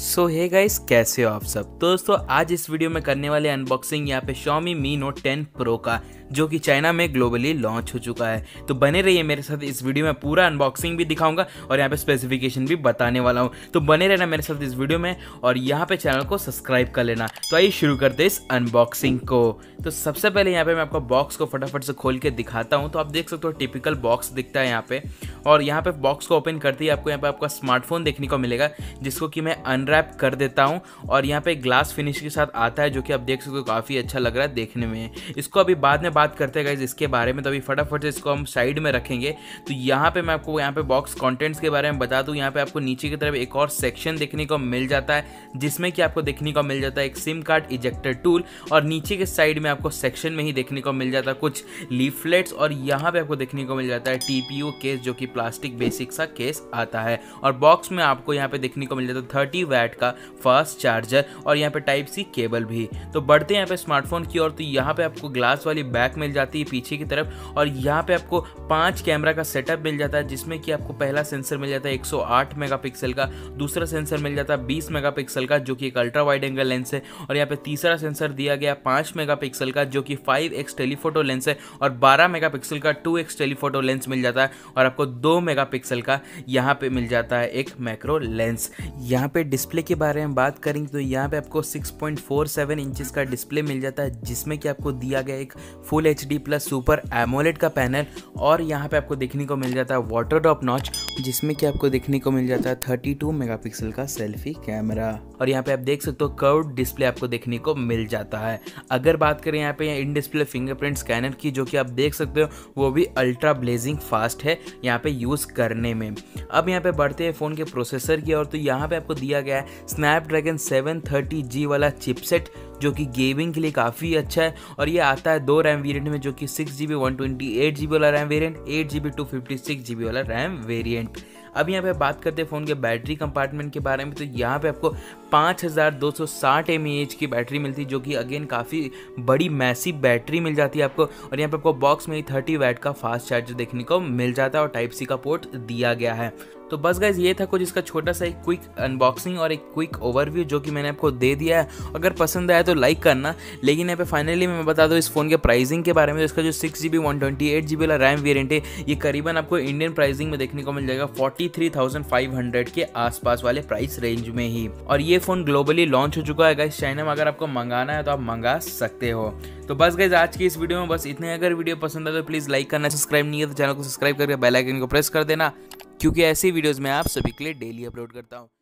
सो hey guys, कैसे हो आप सब। तो दोस्तों, आज इस वीडियो में करने वाले अनबॉक्सिंग यहाँ पे Xiaomi Mi Note 10 Pro का, जो कि चाइना में ग्लोबली लॉन्च हो चुका है। तो बने रहिए मेरे साथ, इस वीडियो में पूरा अनबॉक्सिंग भी दिखाऊंगा और यहाँ पे स्पेसिफिकेशन भी बताने वाला हूँ। तो बने रहना मेरे साथ इस वीडियो में और यहाँ पे चैनल को सब्सक्राइब कर लेना। तो आइए शुरू करते हैं इस अनबॉक्सिंग को। तो सबसे पहले यहाँ पे मैं आपको बॉक्स को फटाफट से खोल के दिखाता हूँ। तो आप देख सकते हो टिपिकल बॉक्स दिखता है यहाँ पे, और यहाँ पे बॉक्स को ओपन करते ही आपको यहाँ पे आपका स्मार्टफोन देखने को मिलेगा, जिसको कि मैं अनरैप कर देता हूँ। और यहाँ पे ग्लास फिनिश के साथ आता है, जो कि आप देख सकते हो काफ़ी अच्छा लग रहा है देखने में। इसको अभी बाद में बात करते हैं गाइस इसके बारे में, तो अभी फटाफट से इसको हम साइड में रखेंगे। तो यहाँ पे मैं आपको यहाँ पे बॉक्स कंटेंट्स के बारे में बता दूँ। यहाँ पे आपको नीचे की तरफ एक और सेक्शन देखने को मिल जाता है, जिसमें कि आपको देखने को मिल जाता है एक सिम कार्ड इजेक्टर टूल, और नीचे के साइड में आपको सेक्शन में ही देखने को मिल जाता है कुछ लीफलेट्स। और यहाँ पे आपको देखने को मिल जाता है TPU केस, जो कि प्लास्टिक बेसिक सा केस आता है। और बॉक्स में आपको यहाँ पे देखने को मिल जाता है 30 वाट का फास्ट चार्जर और यहाँ पे टाइप सी केबल भी। तो बढ़ते हैं यहाँ पे स्मार्टफोन की ओर। तो यहाँ पे आपको ग्लास वाली बैक मिल जाती है पीछे की तरफ, और यहाँ पे आपको 5 कैमरा का सेटअप मिल जाता है, जिसमें कि आपको पहला सेंसर मिल जाता है 108 मेगापिक्सल का, दूसरा सेंसर मिल जाता है 20 मेगापिक्सल का, जो कि एक अल्ट्रा वाइड एंगल लेंस है। और यहाँ पे तीसरा सेंसर दिया गया 5 मेगापिक्सल का, जो कि 5x टेलीफोटो लेंस है, और 12 मेगापिक्सल का 2x टेलीफोटो लेंस मिल जाता है, और आपको 2 मेगापिक्सल का यहाँ पे मिल जाता है एक मैक्रो लेंस। यहाँ पे डिस्प्ले के बारे में बात करेंगे तो यहाँ पे आपको 6.47 इंचेस का डिस्प्ले मिल जाता है, जिसमें कि आपको दिया गया एक full HD plus super AMOLED का पैनल। और यहाँ पे आपको देखने को मिल जाता है वाटर ड्रॉप नॉच, जिसमें कि आपको देखने को मिल जाता है 32 मेगापिक्सल का सेल्फी कैमरा। और यहाँ पे आप देख सकते हो कर्व्ड डिस्प्ले आपको देखने को मिल जाता है। अगर बात करें यहाँ पे इन डिस्प्ले फिंगरप्रिंट स्कैनर की, जो कि आप देख सकते हो वो भी अल्ट्रा ब्लेजिंग फास्ट है यहाँ पे यूज़ करने में। अब यहाँ पे बढ़ते हैं फ़ोन के प्रोसेसर की ओर। तो यहाँ पे आपको दिया गया है स्नैपड्रैगन 730G वाला चिपसेट, जो कि गेमिंग के लिए काफ़ी अच्छा है। और ये आता है 2 रैम वेरिएंट में, जो कि 6GB 128GB वाला रैम वेरिएंट, 8GB 256GB वाला रैम वेरिएंट। अब यहाँ पे बात करते हैं फ़ोन के बैटरी कंपार्टमेंट के बारे में। तो यहाँ पे आपको 5260 mAh की बैटरी मिलती है, जो कि अगेन काफ़ी बड़ी मैसिव बैटरी मिल जाती है आपको। और यहाँ पे आपको बॉक्स में ही 30 वाट का फास्ट चार्जर देखने को मिल जाता है, और टाइप सी का पोर्ट दिया गया है। तो बस गाइज, ये था कुछ इसका छोटा सा एक क्विक अनबॉक्सिंग और एक क्विक ओवरव्यू, जो कि मैंने आपको दे दिया है। अगर पसंद आया तो लाइक करना। लेकिन यहाँ पे फाइनली मैं बता दूँ इस फ़ोन के प्राइसिंग के बारे में। तो इसका जो 6GB 128GB वाला रैम वेरिएंट है, ये करीबन आपको इंडियन प्राइसिंग में देखने को मिल जाएगा 43,500 के आसपास वाले प्राइस रेंज में ही। और ये फ़ोन ग्लोबली लॉन्च हो चुका है गाइज चाइना में। अगर आपको मंगाना है तो आप मंगा सकते हो। तो बस गाइज, आज की इस वीडियो में बस इतने। अगर वीडियो पसंद आए तो प्लीज़ लाइक करना, सब्सक्राइब नहीं है तो चैनल को सब्सक्राइब करके बेल आइकन को प्रेस कर देना, क्योंकि ऐसी वीडियोस मैं आप सभी के लिए डेली अपलोड करता हूँ।